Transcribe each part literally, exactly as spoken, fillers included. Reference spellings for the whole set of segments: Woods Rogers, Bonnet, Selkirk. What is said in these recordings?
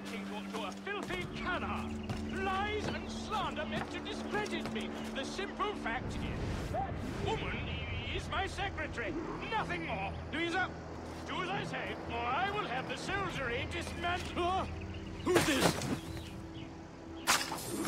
reacting to, to a filthy canard. Lies and slander meant to discredit me. The simple fact is, that woman is my secretary. Nothing more. Louisa, do as I say, or I will have the soldiery dismantled. Oh, who's this? Let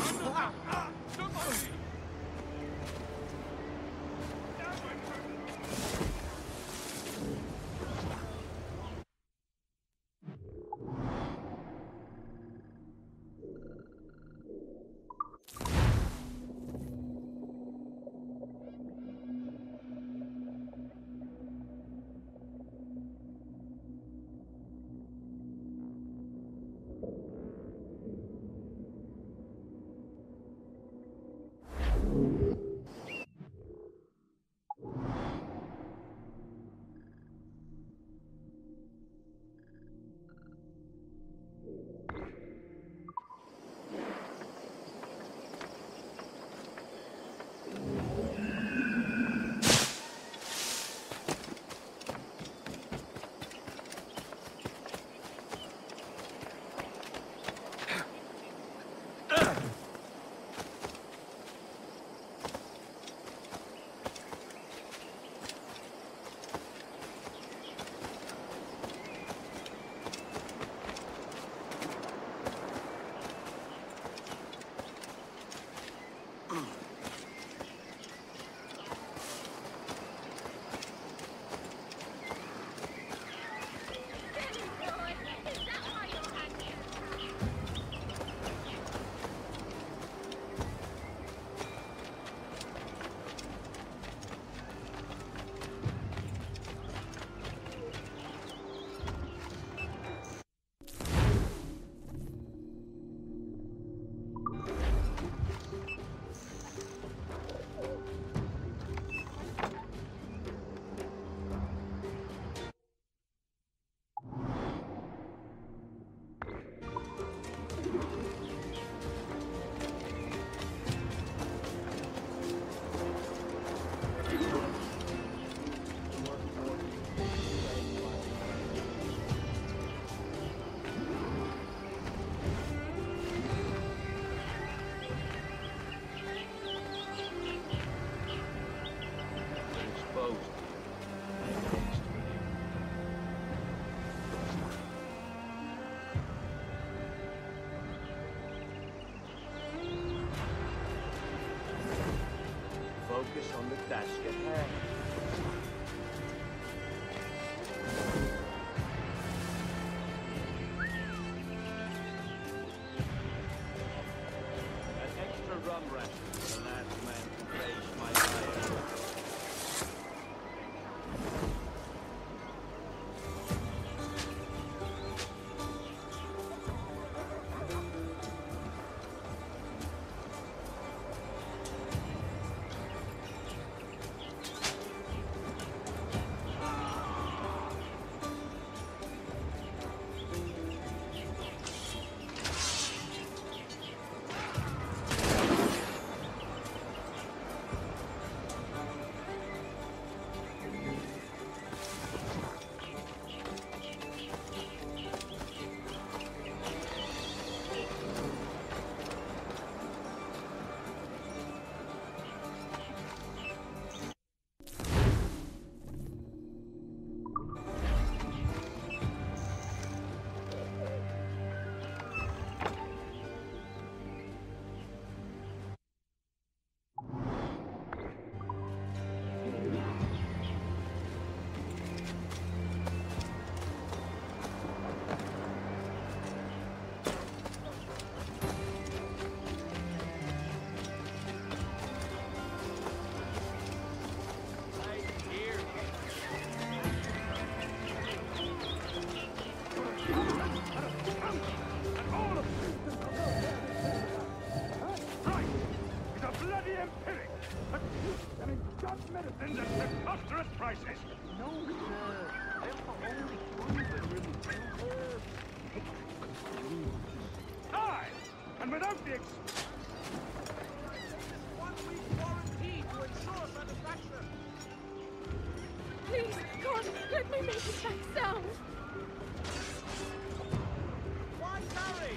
me make it back sound. Why marry?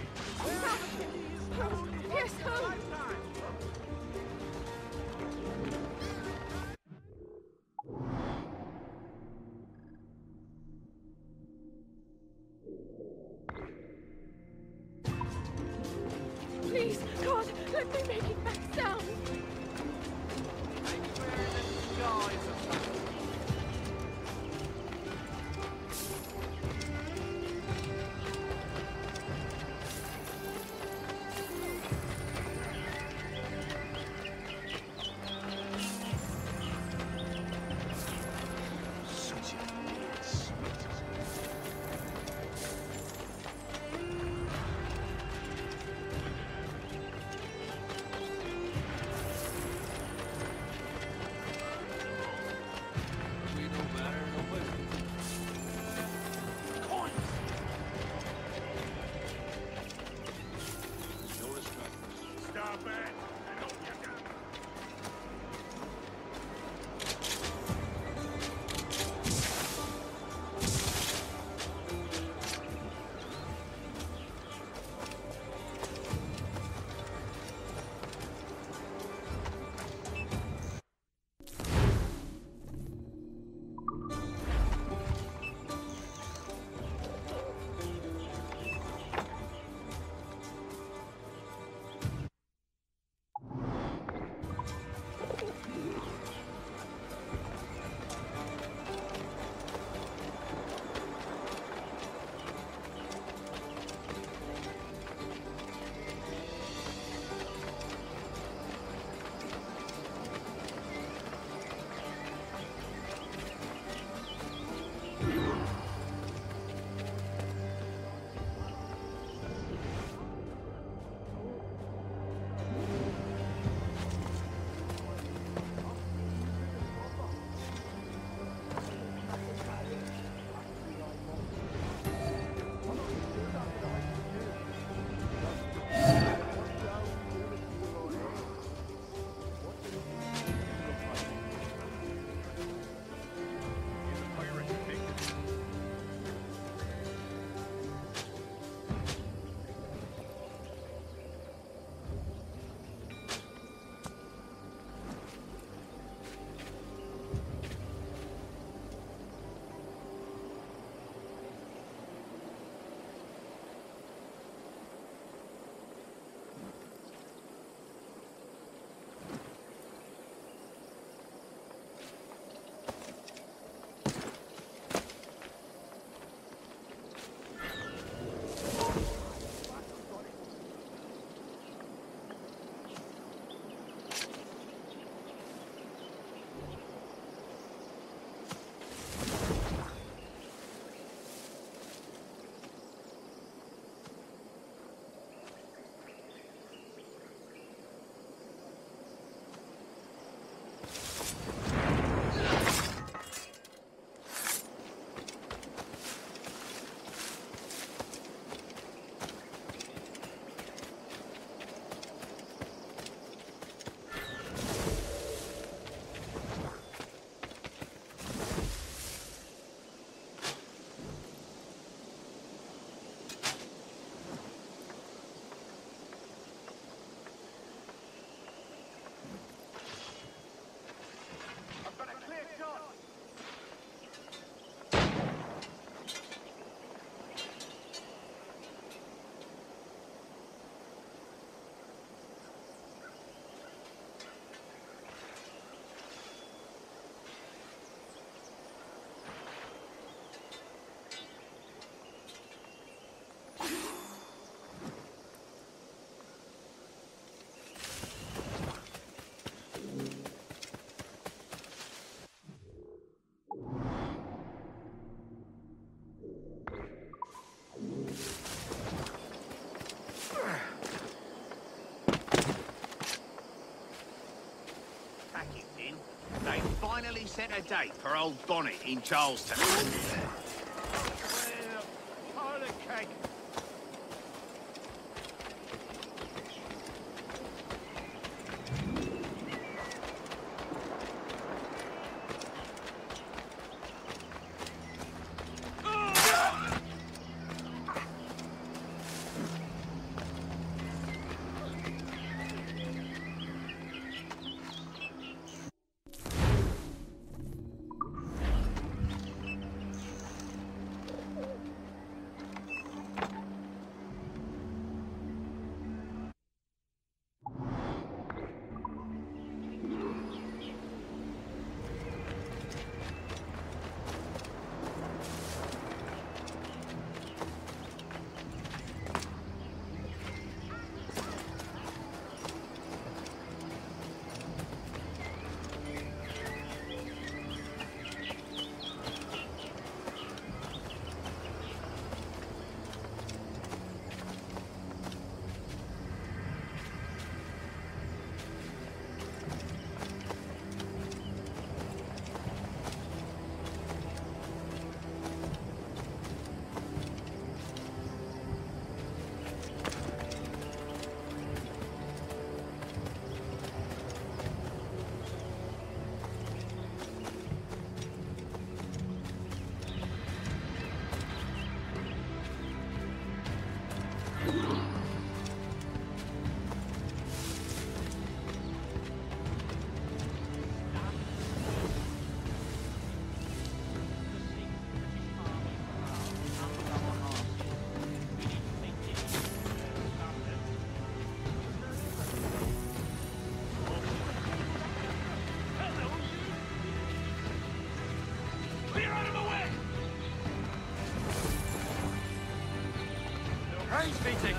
Finally set a date for old Bonnet in Charlestown.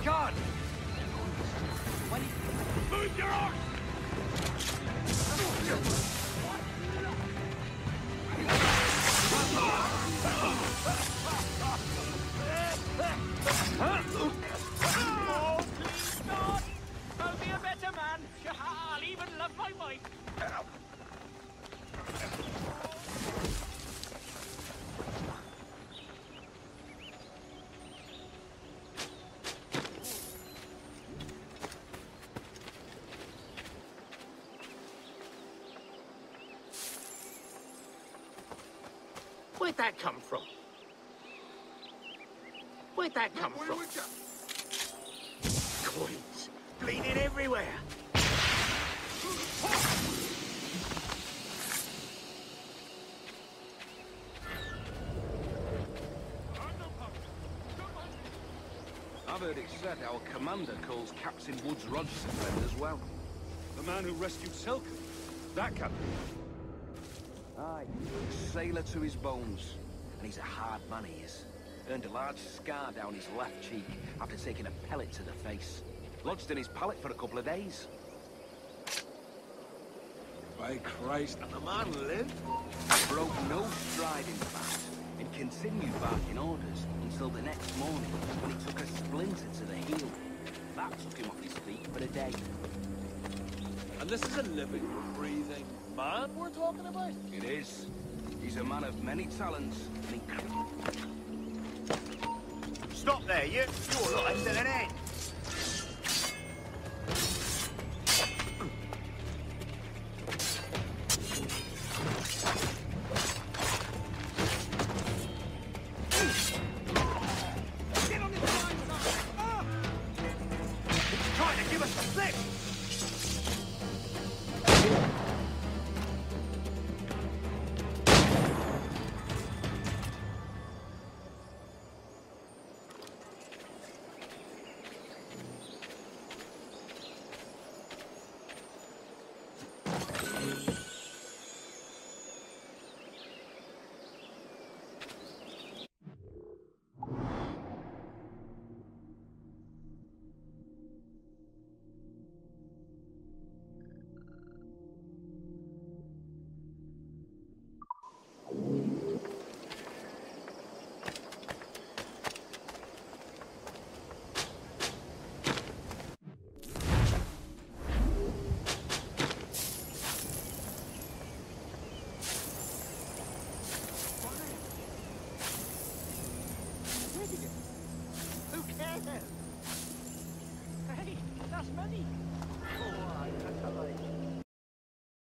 Back on! Move your arse! I'll be a better man. I'll even love my wife. Where'd that come from? Where'd that come where, where from? Coins bleeding everywhere. I've heard it said our commander calls Captain Woods Rogers a friend as well. The man who rescued Selkirk. That captain. Aye, sailor to his bones. And he's a hard man, he is. Earned a large scar down his left cheek after taking a pellet to the face. Lodged in his pallet for a couple of days. By Christ, and the man lived? Broke no stride in fact, and continued barking orders until the next morning when he took a splinter to the heel. That took him off his feet for a day. And this is a living, breathing man we're talking about? It is. He's a man of many talents. Stop there, you! Your life's at an end! Hey, that's money.